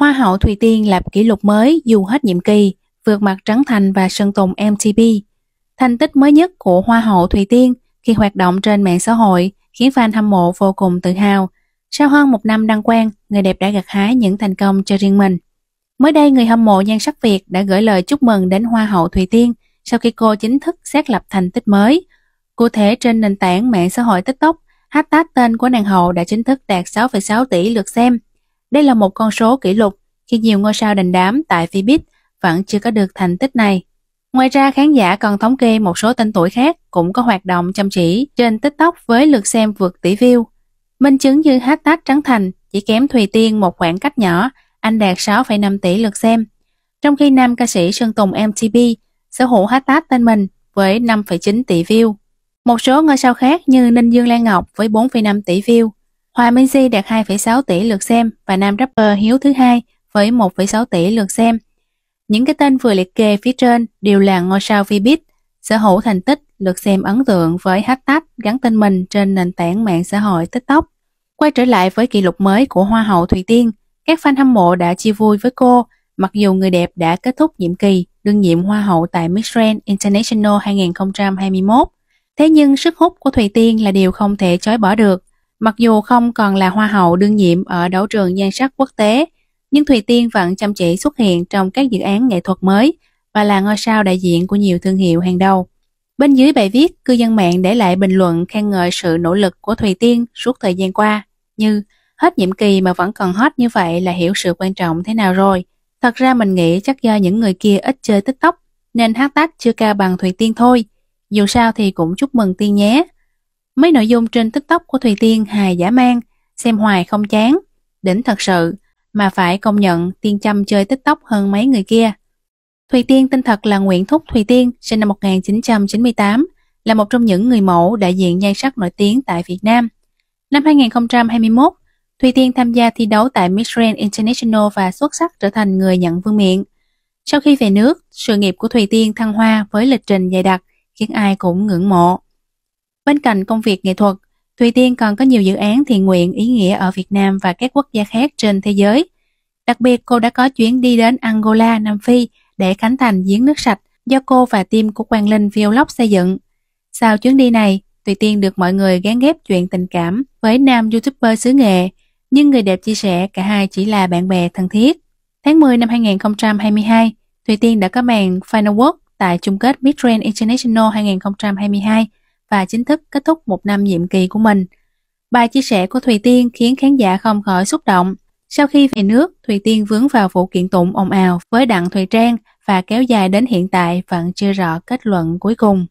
Hoa hậu Thùy Tiên lập kỷ lục mới dù hết nhiệm kỳ, vượt mặt Trấn Thành và Sơn Tùng M-TP. Thành tích mới nhất của Hoa hậu Thùy Tiên khi hoạt động trên mạng xã hội khiến fan hâm mộ vô cùng tự hào. Sau hơn một năm đăng quang, người đẹp đã gặt hái những thành công cho riêng mình. Mới đây, người hâm mộ nhan sắc Việt đã gửi lời chúc mừng đến Hoa hậu Thùy Tiên sau khi cô chính thức xác lập thành tích mới. Cụ thể, trên nền tảng mạng xã hội TikTok, hashtag tên của nàng hậu đã chính thức đạt 6,6 tỷ lượt xem. Đây là một con số kỷ lục khi nhiều ngôi sao đình đám tại Vbiz vẫn chưa có được thành tích này. Ngoài ra, khán giả còn thống kê một số tên tuổi khác cũng có hoạt động chăm chỉ trên TikTok với lượt xem vượt tỷ view. Minh chứng như hashtag Trấn Thành chỉ kém Thùy Tiên một khoảng cách nhỏ, anh đạt 6,5 tỷ lượt xem. Trong khi nam ca sĩ Sơn Tùng M-TP sở hữu hashtag tên mình với 5,9 tỷ view. Một số ngôi sao khác như Ninh Dương Lan Ngọc với 4,5 tỷ view, Hoà Minzy đạt 2,6 tỷ lượt xem và nam rapper Hiếu Thứ 2 với 1,6 tỷ lượt xem. Những cái tên vừa liệt kê phía trên đều là ngôi sao Vbiz sở hữu thành tích lượt xem ấn tượng với hashtag gắn tên mình trên nền tảng mạng xã hội TikTok. Quay trở lại với kỷ lục mới của Hoa hậu Thùy Tiên, các fan hâm mộ đã chia vui với cô mặc dù người đẹp đã kết thúc nhiệm kỳ đương nhiệm Hoa hậu tại Miss Grand International 2021. Thế nhưng sức hút của Thùy Tiên là điều không thể chối bỏ được. Mặc dù không còn là Hoa hậu đương nhiệm ở đấu trường nhan sắc quốc tế, nhưng Thùy Tiên vẫn chăm chỉ xuất hiện trong các dự án nghệ thuật mới và là ngôi sao đại diện của nhiều thương hiệu hàng đầu. Bên dưới bài viết, cư dân mạng để lại bình luận khen ngợi sự nỗ lực của Thùy Tiên suốt thời gian qua, như hết nhiệm kỳ mà vẫn còn hot như vậy là hiểu sự quan trọng thế nào rồi. Thật ra mình nghĩ chắc do những người kia ít chơi TikTok nên hashtag chưa cao bằng Thùy Tiên thôi. Dù sao thì cũng chúc mừng Tiên nhé. Mấy nội dung trên TikTok của Thùy Tiên hài dã man, xem hoài không chán, đỉnh thật sự, mà phải công nhận Tiên chăm chơi TikTok hơn mấy người kia. Thùy Tiên tên thật là Nguyễn Thúc Thùy Tiên, sinh năm 1998, là một trong những người mẫu đại diện nhan sắc nổi tiếng tại Việt Nam. Năm 2021, Thùy Tiên tham gia thi đấu tại Miss Trend International và xuất sắc trở thành người nhận vương miện. Sau khi về nước, sự nghiệp của Thùy Tiên thăng hoa với lịch trình dày đặc khiến ai cũng ngưỡng mộ. Bên cạnh công việc nghệ thuật, Thùy Tiên còn có nhiều dự án thiện nguyện ý nghĩa ở Việt Nam và các quốc gia khác trên thế giới. Đặc biệt, cô đã có chuyến đi đến Angola, Nam Phi để khánh thành giếng nước sạch do cô và team của Quang Linh Vlog xây dựng. Sau chuyến đi này, Thùy Tiên được mọi người gán ghép chuyện tình cảm với nam YouTuber xứ nghệ, nhưng người đẹp chia sẻ cả hai chỉ là bạn bè thân thiết. Tháng 10 năm 2022, Thùy Tiên đã có màn Final Work tại chung kết Miss Grand International 2022 và chính thức kết thúc một năm nhiệm kỳ của mình. Bài chia sẻ của Thùy Tiên khiến khán giả không khỏi xúc động. Sau khi về nước, Thùy Tiên vướng vào vụ kiện tụng ồn ào với Đặng Thùy Trang và kéo dài đến hiện tại vẫn chưa rõ kết luận cuối cùng.